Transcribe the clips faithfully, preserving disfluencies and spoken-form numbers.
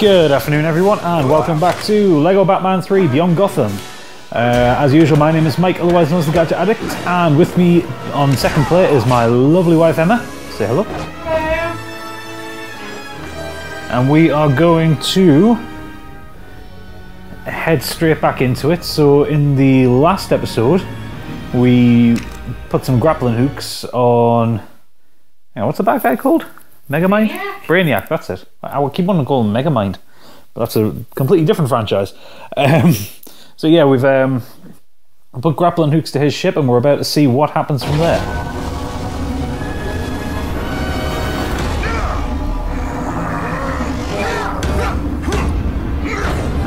Good afternoon everyone, and welcome back to LEGO Batman three Beyond Gotham. Uh, as usual, my name is Mike, otherwise known as the Gadget Addict, and with me on second plate is my lovely wife Emma. Say hello. Hello. And we are going to head straight back into it. So in the last episode, we put some grappling hooks on... You know, what's the bad guy called? Megamind? Brainiac. Brainiac, that's it. I will keep on calling Megamind, but that's a completely different franchise. Um, so yeah, we've um, put grappling hooks to his ship, and we're about to see what happens from there.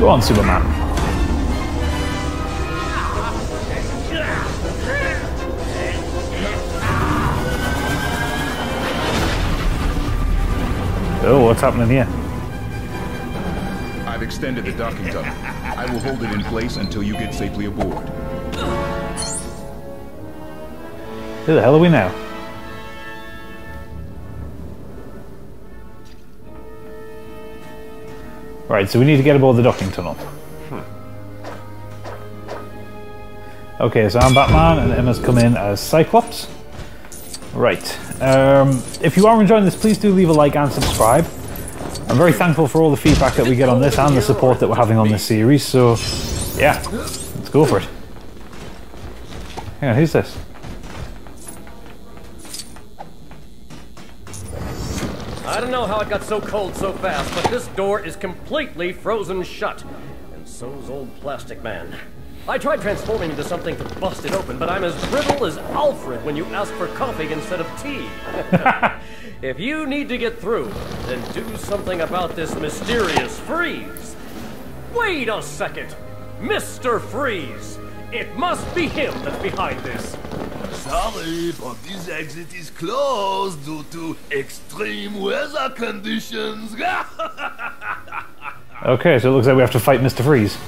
Go on, Superman. Oh, what's happening here? I've extended the docking tunnel. I will hold it in place until you get safely aboard. Who the hell are we now? Right, so we need to get aboard the docking tunnel. Okay, so I'm Batman and Emma's come in as Cyclops. Right, um, if you are enjoying this, please do leave a like and subscribe. I'm very thankful for all the feedback that we get on this and the support that we're having on this series, so yeah, let's go for it. Hang on, who's this? I don't know how it got so cold so fast, but this door is completely frozen shut, and so's old Plastic Man. I tried transforming into something to bust it open, but I'm as brittle as Alfred when you ask for coffee instead of tea. If you need to get through, then do something about this mysterious freeze. Wait a second! Mister Freeze! It must be him that's behind this. Sorry, but this exit is closed due to extreme weather conditions. Okay, so it looks like we have to fight Mister Freeze.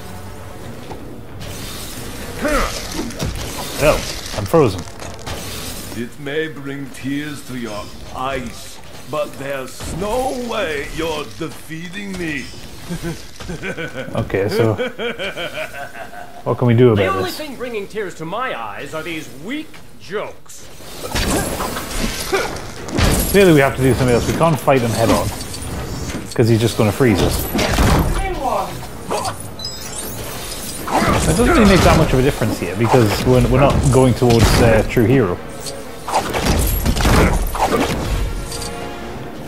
Oh, I'm frozen. It may bring tears to your eyes, but there's no way you're defeating me. Okay, so what can we do about this? The only this? thing bringing tears to my eyes are these weak jokes. Clearly we have to do something else. We can't fight him head on, because he's just going to freeze us. It doesn't really make that much of a difference here, because we're, we're not going towards uh, True Hero.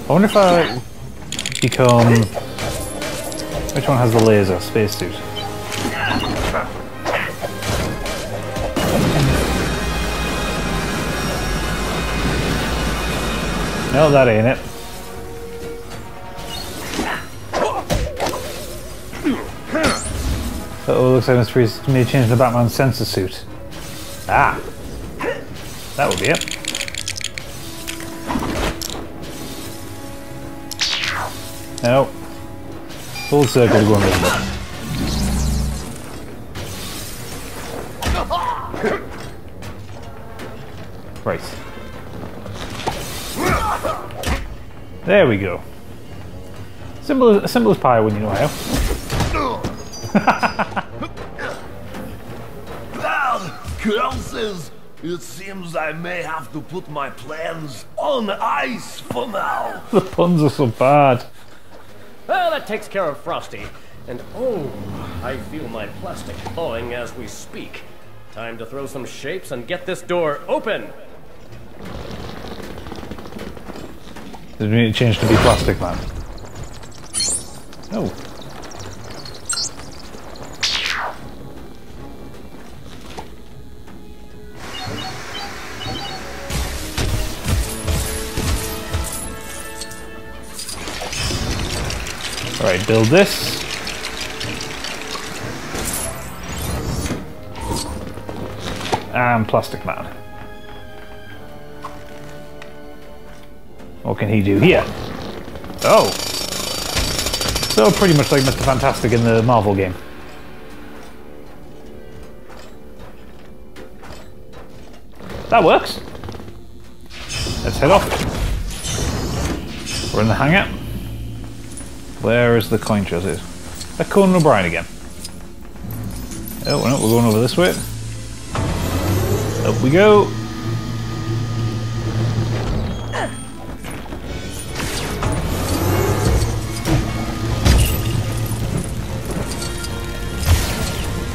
I wonder if I become... Which one has the laser? Spacesuit. No, that ain't it. Oh, looks like Mister Freeze may change the Batman sensor suit. Ah, that would be it. No, full circle to go invisible. Right. There we go. Simple, as, simple as pie when you know how. Curses! It seems I may have to put my plans on ice for now. The puns are so bad. Well, that takes care of Frosty. And oh, I feel my plastic thawing as we speak. Time to throw some shapes and get this door open. Did we need to change to be Plastic Man? No. Alright, build this. And Plastic Man. What can he do here? Oh! So pretty much like Mister Fantastic in the Marvel game. That works! Let's head off. We're in the hangar. Where is the coin chassis? That Conan O'Brien again. Oh, no, we're going over this way. Up we go.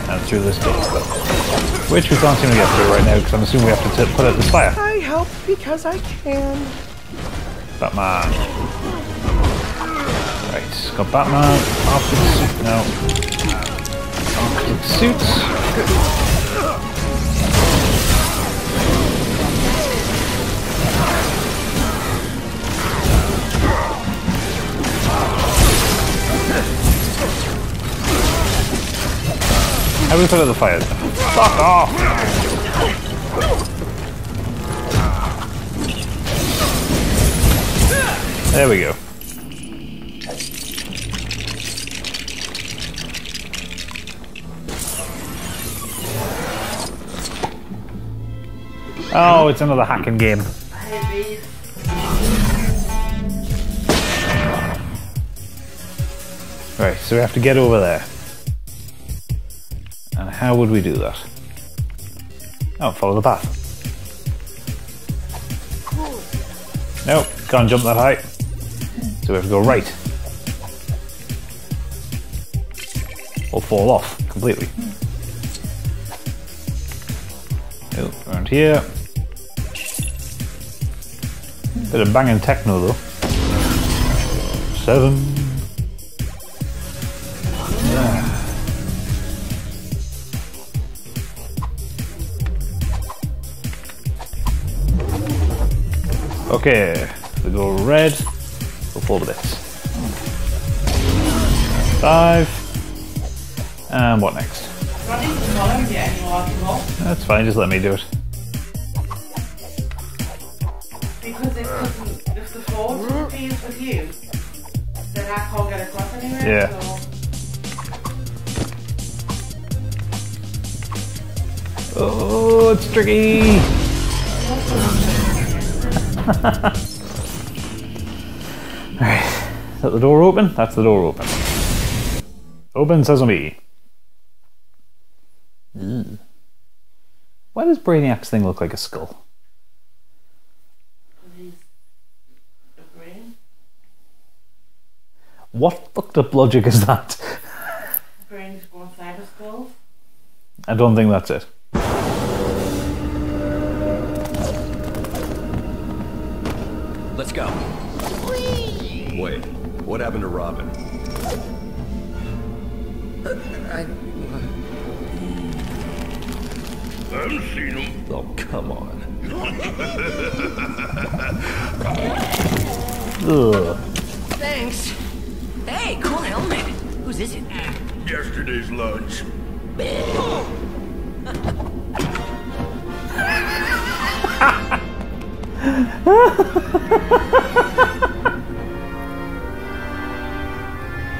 And through this door, which we can't seem to get through right now because I'm assuming we have to put out the fire. I help because I can. Batman. Right, got Batman. After the suit now. After the suits. Good. How do we put out the fire? Fuck off! There we go. Oh, it's another hacking game. Right, so we have to get over there. And how would we do that? Oh, follow the path. Nope, can't jump that high. So we have to go right. Or fall off completely. Oh, around here. Bit of banging techno though. Seven. Okay, we go red, go four bullets. Five. And what next? That's fine, just let me do it. Because if, if the floor is with you, then I can't get across anywhere. Yeah. So. Oh, it's tricky! Alright, is that the door open? That's the door open. Open sesame. Mm. Why does Brainiac's thing look like a skull? What fucked up logic is that? Brain's one side of skull? I don't think that's it. Let's go. Whee! Wait, what happened to Robin? Uh, I... I haven't seen him. Oh, come on. Ugh. Thanks. Hey, cool helmet. Whose is it? Yesterday's lunch.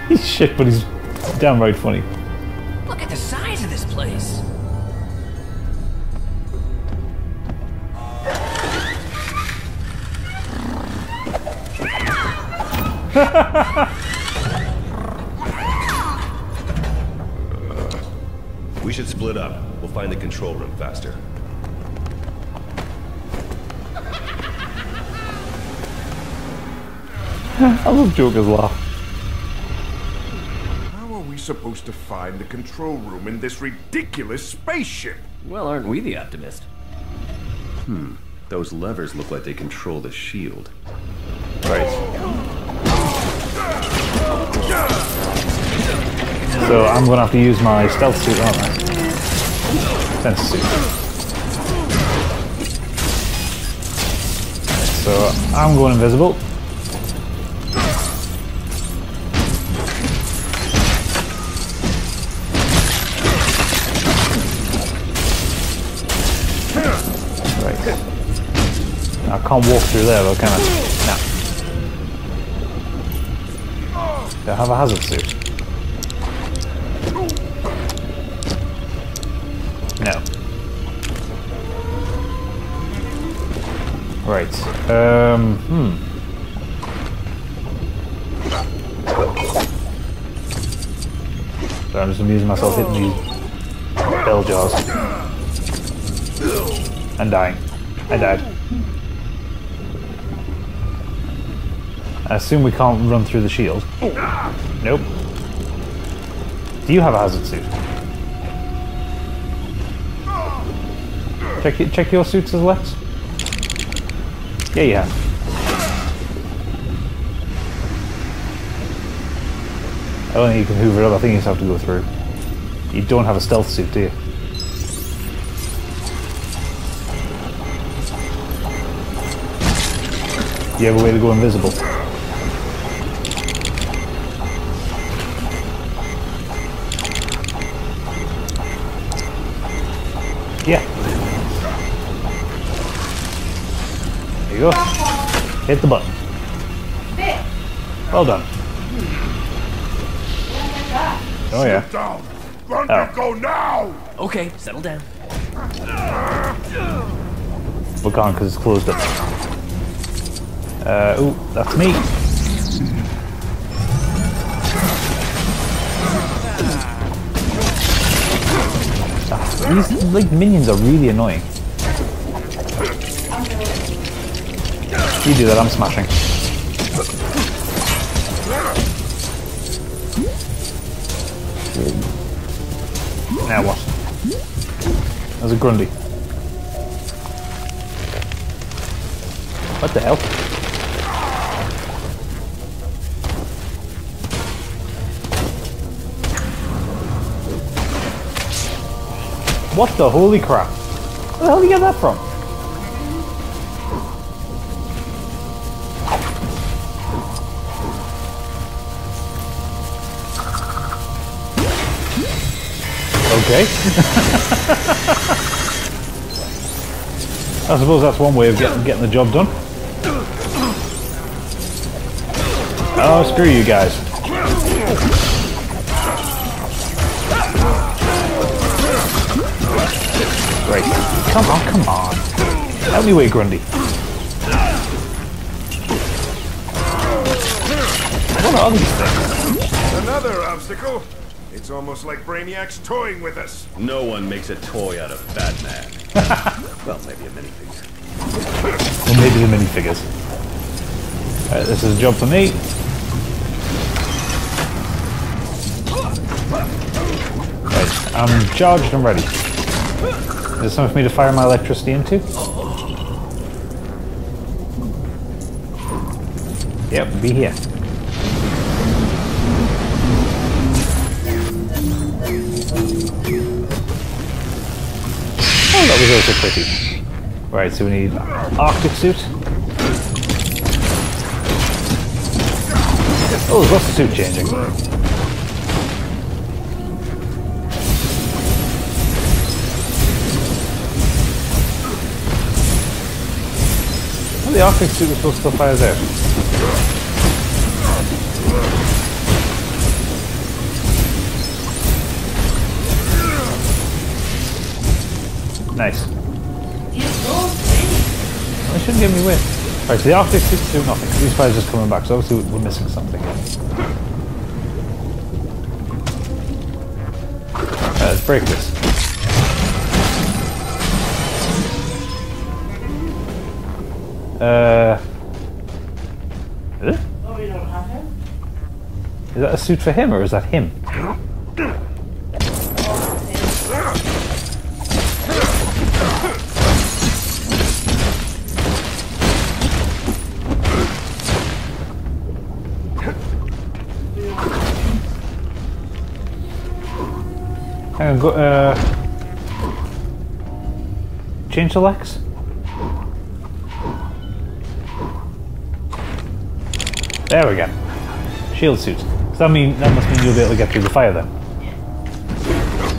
He's shit, but he's downright funny. Look at the size of this place. uh, we should split up. We'll find the control room faster. I love Joker's laugh. How are we supposed to find the control room in this ridiculous spaceship? Well, aren't we the optimist? Hmm. Those levers look like they control the shield. Right. So I'm gonna have to use my stealth suit, aren't I? Sense suit. So I'm going invisible. I can't walk through there though, can I? No. Do I have a hazard suit? No. Right. Um, hmm. So I'm just amusing myself hitting these bell jars. And dying. I died. I assume we can't run through the shield. Nope. Do you have a hazard suit? Check, check your suits as Lex. Yeah, you have. I don't think you can hoover up, I think you just have to go through. You don't have a stealth suit, do you? Do you have a way to go invisible? Yeah. There you go. Hit the button. Well done. Oh yeah. Down. Run oh. And go now. Okay, settle down. We're gone because it's closed up. Uh, ooh, that's me. Ah, these like minions are really annoying. You do that, I'm smashing. Now what? That was a Grundy. What the hell? What the holy crap? Where the hell did you get that from? Okay. I suppose that's one way of getting, getting the job done. Oh, screw you guys. Great. Come on, come on. Help me away, Grundy. What are these things? Another obstacle. It's almost like Brainiac's toying with us. No one makes a toy out of Batman. Well, maybe a minifigure. Well, maybe the minifigures. Alright, this is a job for me. Right, I'm charged and ready. Is there something for me to fire my electricity into? Yep, be here. That was also pretty. Right, so we need Arctic suit. Oh, there's lots of suit changing. Well, the Arctic suit was supposed to fire there. Nice. They shouldn't give me with. Right, so the Arctic suits do nothing. These fires are just coming back, so obviously we're missing something. Right, let's break this. Uh. Is it? Oh, you don't have him? Is that a suit for him, or is that him? Hang on, go, uh... change the Lex? There we go. Shield suit. Does that mean, that must mean you'll be able to get through the fire then?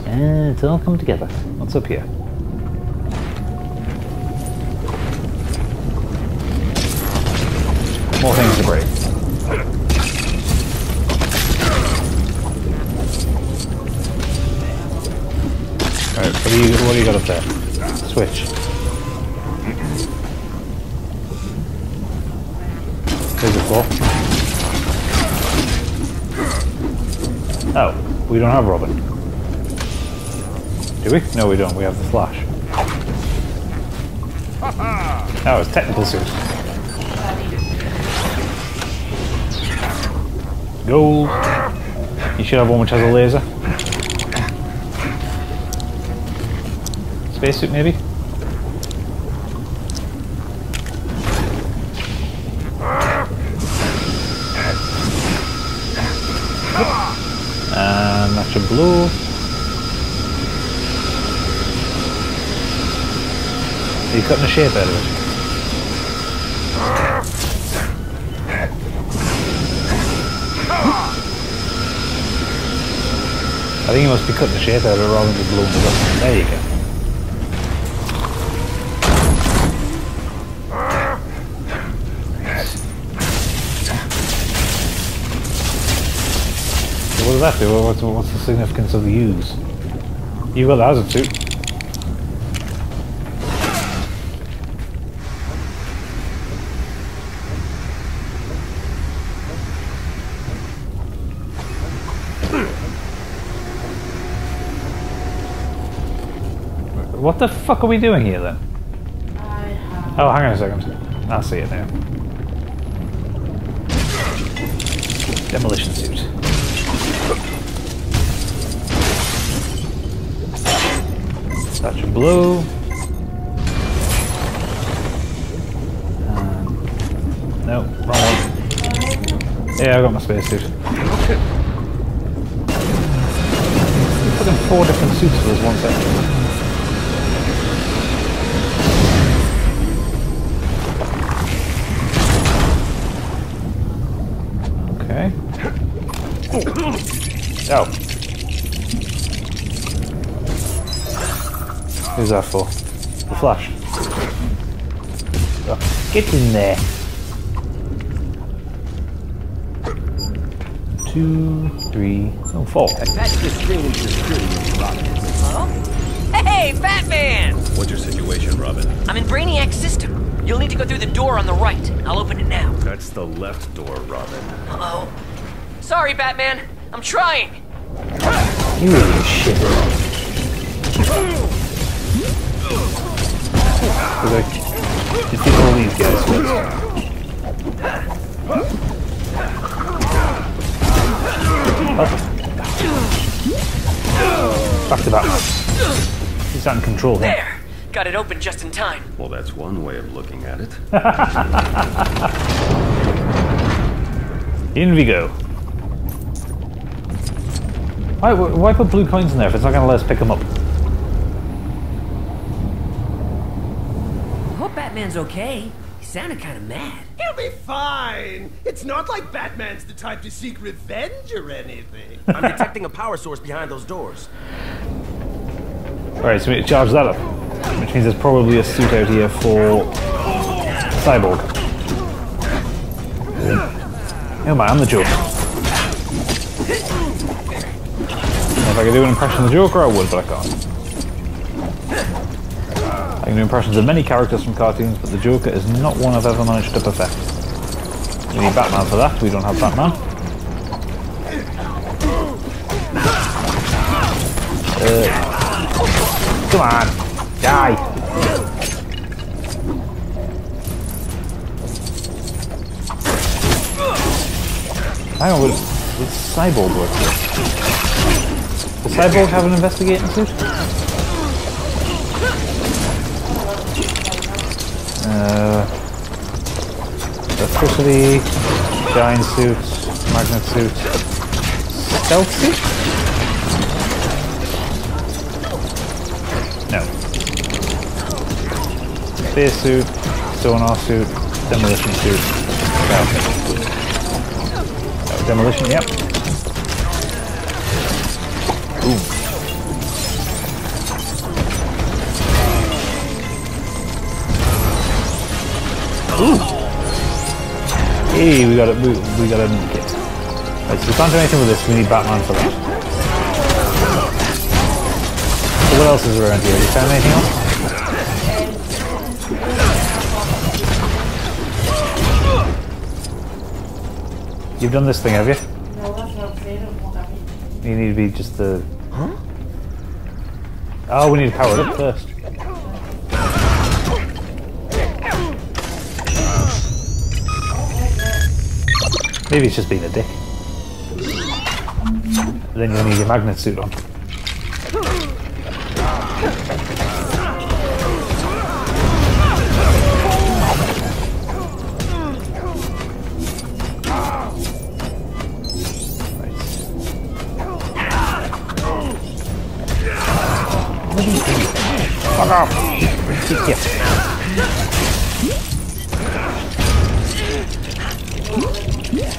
And it'll all come together. What's up here? More things to break. Alright, what do you, what do you got up there? Switch. There's a ball. Oh, we don't have Robin. Do we? No, we don't. We have the Flash. Oh, it's technical suit. Gold. You should have one which has a laser. Spacesuit, maybe? And that should blow. Are you cutting a shape out of it? I think you must be cutting the shape out of it rather than just blowing it up. There you go. What does that do? What's, what's the significance of the use? You've got the hazard suit. What the fuck are we doing here then? Oh, hang on a second. I see it now. Demolition suit. Touch and blow. Um, no, wrong one. Yeah, I got my spacesuit. We're putting four different suits for this one second. Okay. Oh. Who's that for? The Flash. Oh, get in there. Two, three, no, four. That's just really disturbing, Robin. Huh? Hey, Batman! What's your situation, Robin? I'm in Brainiac's system. You'll need to go through the door on the right. I'll open it now. That's the left door, Robin. Uh-oh. Sorry, Batman. I'm trying. You little shit, Robin. Because I defeat all these guys first. Back to that. He's out of control here. There! Got it open just in time. Well, that's one way of looking at it. In we go. Why, why put blue coins in there if it's not going to let us pick them up? Batman's okay. He sounded kind of mad. He'll be fine. It's not like Batman's the type to seek revenge or anything. I'm detecting a power source behind those doors. Alright, so we need to charge that up. Which means there's probably a suit out here for Cyborg. Oh man, I'm the Joker. If I could do an impression of the Joker, I would, but I can't. I can do impressions of many characters from cartoons, but the Joker is not one I've ever managed to perfect. We need Batman for that, we don't have Batman. Uh, come on! Die! Hang on, would, would Cyborg work here? Does Cyborg have an investigating suit? Uh, electricity, giant suits, magnet suits, stealth suit? No. Space suit, sonar suit, demolition suit, stealth. Oh, demolition, yep. Ooh. Ooh. Hey, we got it. We, we got it in the kit. Right, so we can't do anything with this. We need Batman for that. So what else is around here? Have you found anything else? You've done this thing, have you? No, I've not seen it. You need to be just the... Huh? Oh, we need to power it up first. Maybe it's just being a dick. Then you'll need your magnet suit on. Fuck off! Yeah.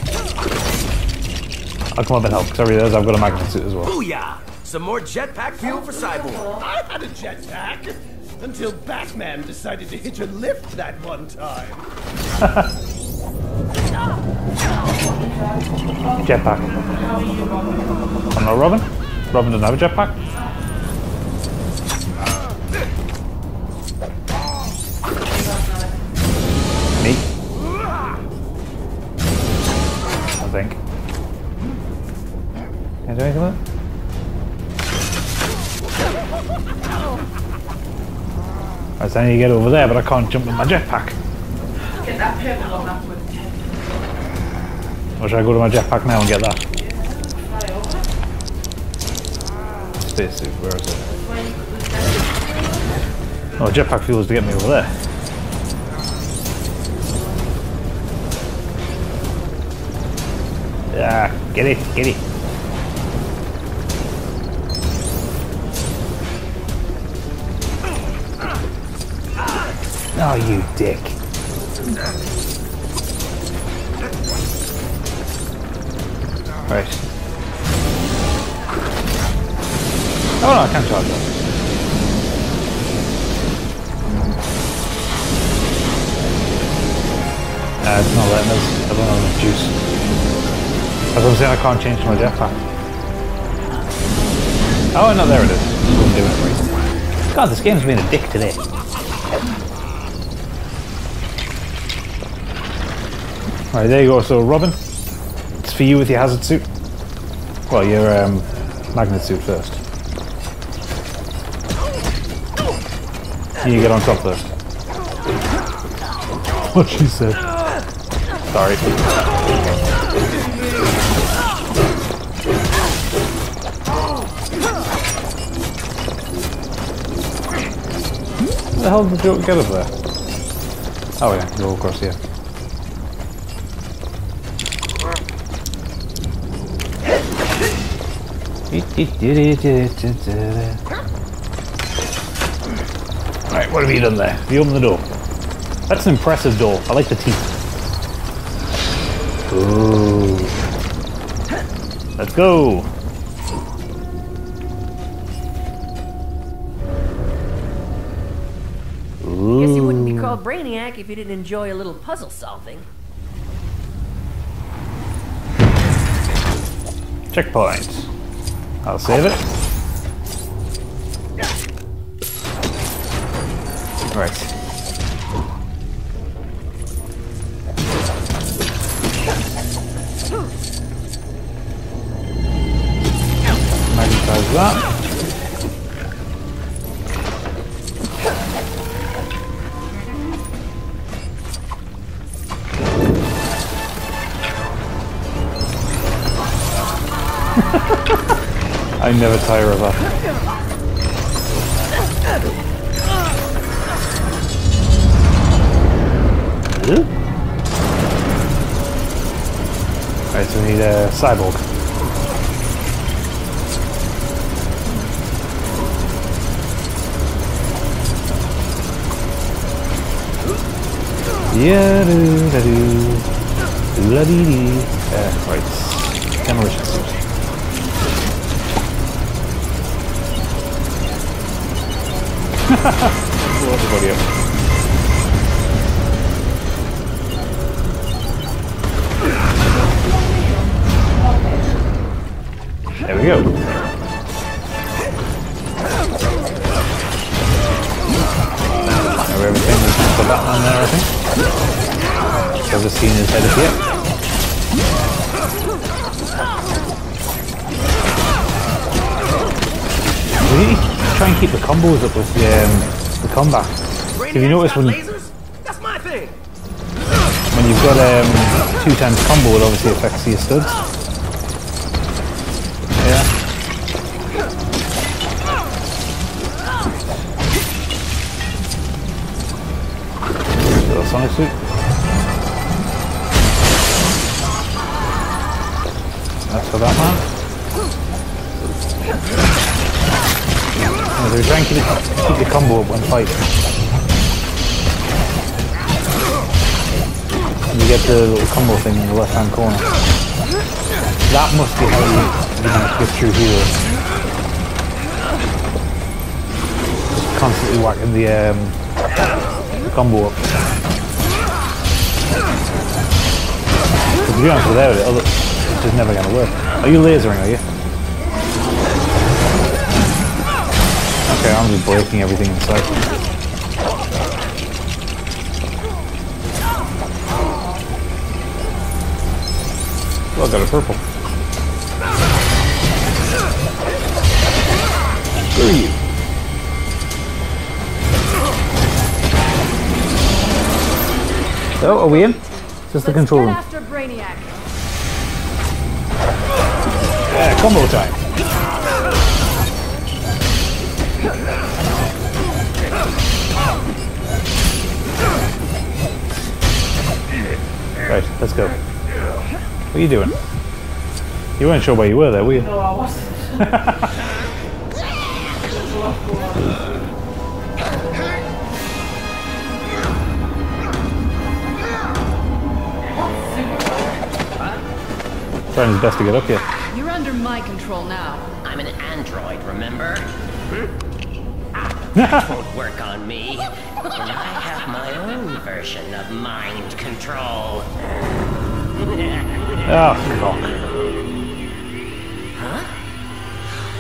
I'll come up and help, because I realise I've got a magnet suit as well. Booyah! Some more jetpack fuel for Cyborg. I had a jetpack! Until Batman decided to hitch a lift that one time. Jetpack. I don't know, Robin. Robin doesn't have a jetpack. Do anything like that? Right, so I need to get over there, but I can't jump with my jetpack. Get that purple on afterwards. Or should I go to my jetpack now and get that? Space suit, where is it? Oh, jetpack fuel is to get me over there. Yeah, get it, get it. Oh, you dick. Right. Oh, no, I can't charge that. Nah, it's not letting us. I don't know the juice. That's what I'm saying, I can't change my jetpack. Oh, no, there it is. God, this game's been a dick today. Right, there you go. So, Robin, it's for you with your hazard suit. Well, your um, magnet suit first. You get on top first. What she said. Sorry. What the hell did the Joker get up there? Oh, yeah, go across here. Right, what have you done there? Have you opened the door? That's an impressive door. I like the teeth. Ooh. Let's go. Ooh. Guess you wouldn't be called Brainiac if you didn't enjoy a little puzzle solving. Checkpoint. I'll save it. Right. Magnetize that. I never tire of her. Alright, so we need a cyborg. Yeah, do, da do. La dee dee. Uh, right. Demolition suit. Blow everybody up. There we go. Now everything is just the Batman there, I think. Because I've seen his head up here. to keep the combos up with the, um, the combat. If you notice when, that's my thing. when you've got um, two times combo, it obviously affects your studs. Yeah. Sonic suit. That's for that man. They're trying to keep the combo up when fighting. You get the little combo thing in the left hand corner. That must be how you manage to get through heroes. Just constantly whacking the um, combo up. If you answer there, it's just never going to work. Are you lasering, are you? Okay, I'm just breaking everything in sight. Oh, I got a purple. Screw you. So, are we in? Just the control room. Brainiac. Yeah, combo time. Right, let's go. What are you doing? You weren't sure where you were there, were you? No, I wasn't. Trying his best to get up here. You're under my control now. I'm an android, remember? That won't work on me. And I have my own version of mind control. Oh, fuck. Huh?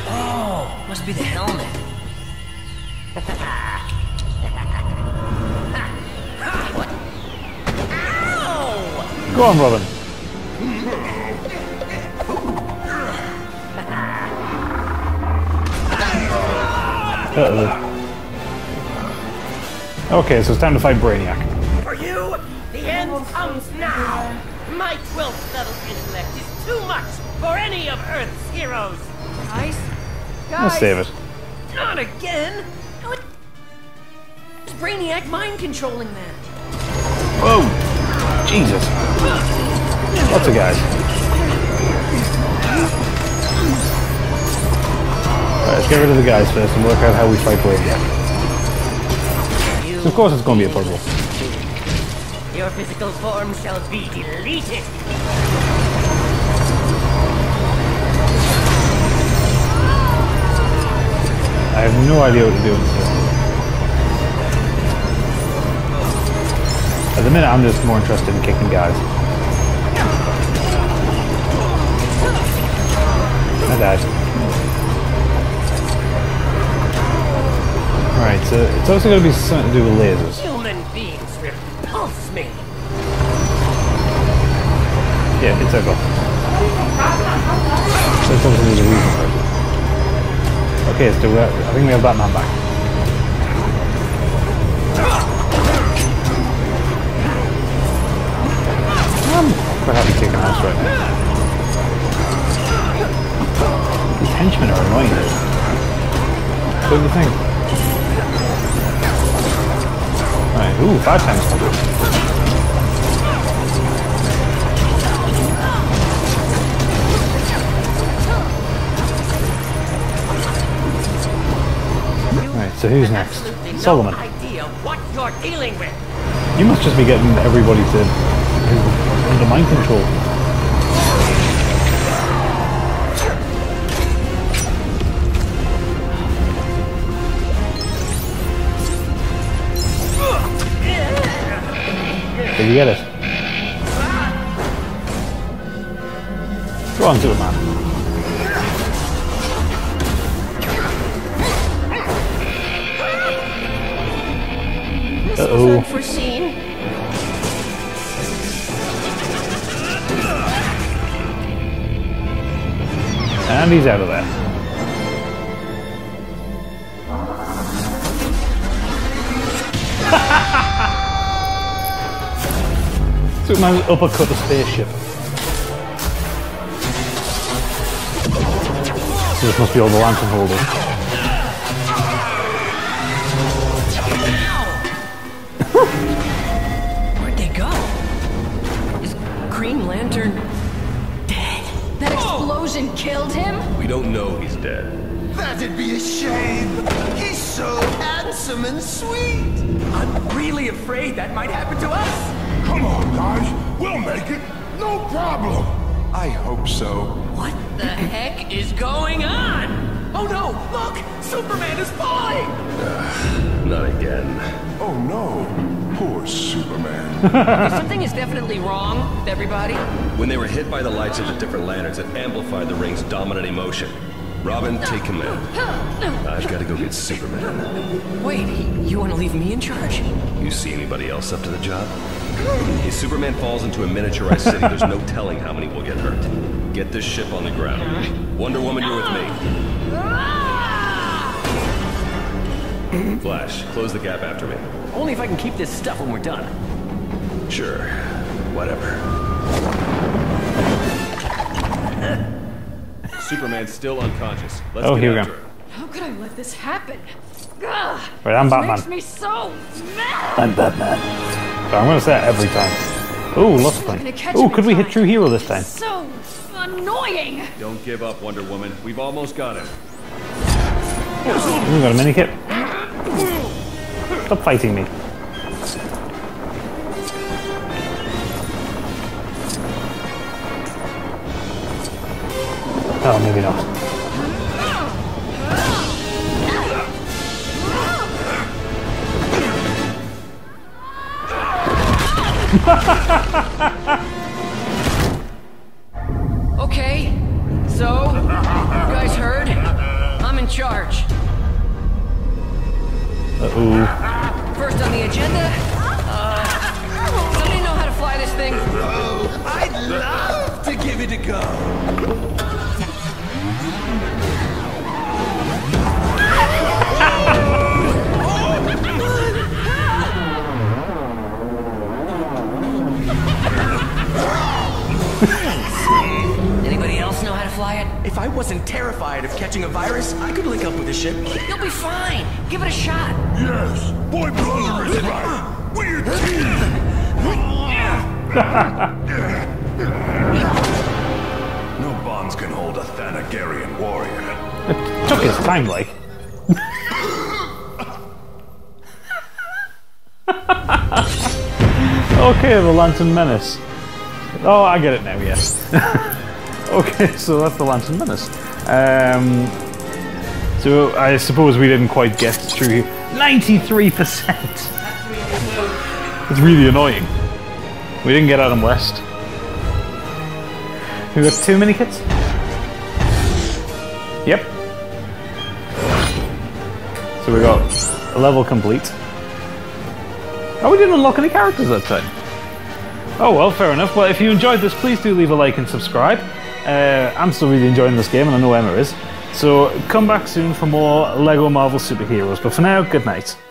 Oh, must be the helmet. What? Ow! Go on, Robin. Uh-oh. Okay, so it's time to fight Brainiac. For you, the end comes now. My twelve-level intellect is too much for any of Earth's heroes. Guys, guys. Let's save it. Not again. What is Brainiac mind controlling that? Whoa, Jesus! Lots of guys. Alright, let's get rid of the guys first and work out how we fight Brainiac. So of course it's going to be a puzzle. Your physical form shall be deleted. I have no idea what to do in this. At the minute I'm just more interested in kicking guys. I died. Alright, so it's also going to be something to do with lasers. Human beings repulse me. Yeah, it's a goal. So it's obviously there's a reason for it. Okay, so I think we have Batman back. I'm quite happy kicking ass right now. These henchmen are annoying. What do you think? Alright, ooh, five times. Alright, so who's next? Solomon. No idea what you're dealing with. You must just be getting everybody to under mind control. Did you get it? Go on, Superman. Uh-oh. And he's out of there. Superman uppercut the spaceship. So this must be all the lantern holders. Where'd they go? Is Green Lantern dead? That explosion Whoa. killed him? We don't know he's dead. That'd be a shame. He's so handsome and sweet. I'm really afraid that might happen to us. Come on, guys. We'll make it. No problem. I hope so. What the heck is going on? Oh, no. Look. Superman is falling. Uh, not again. Oh, no. Poor Superman. Something is definitely wrong with everybody. When they were hit by the lights of the different lanterns, it amplified the ring's dominant emotion. Robin, take command. I've got to go get Superman. Wait, you want to leave me in charge? You see anybody else up to the job? If Superman falls into a miniaturized city, there's no telling how many will get hurt. Get this ship on the ground. Wonder Woman, you're with me. Flash, close the gap after me. Only if I can keep this stuff when we're done. Sure. Whatever. Superman's still unconscious. Let's oh, get here we go. How could I let this happen? Ugh, right, I'm Batman. Makes me so mad. I'm Batman. But I'm gonna say it every time. Ooh, lots of things. Ooh, could we hit True Hero this time? So annoying. Don't give up, Wonder Woman. We've almost got him. We've got a mini kit. Stop fighting me. Oh, maybe not. Okay, so, you guys heard? I'm in charge. Uh-oh. First on the agenda, uh, somebody know how to fly this thing? Oh, I'd love to give it a go. Anybody else know how to fly it? If I wasn't terrified of catching a virus, I could link up with the ship. You'll be fine. Give it a shot. Yes. Boy Brother is right. What are you doing? No bonds can hold a Thanagarian warrior. It took his time, like. Okay, the Lantern Menace. Oh, I get it now, yes. Okay, so that's the Lantern Menace. Um, so I suppose we didn't quite get through ninety-three percent! It's really annoying. We didn't get Adam West. We got two mini kits? Yep. So we got a level complete. Oh, we didn't unlock any characters that time. Oh well, fair enough. Well, if you enjoyed this, please do leave a like and subscribe. Uh, I'm still really enjoying this game, and I know Emma is. So come back soon for more LEGO Marvel superheroes. But for now, good night.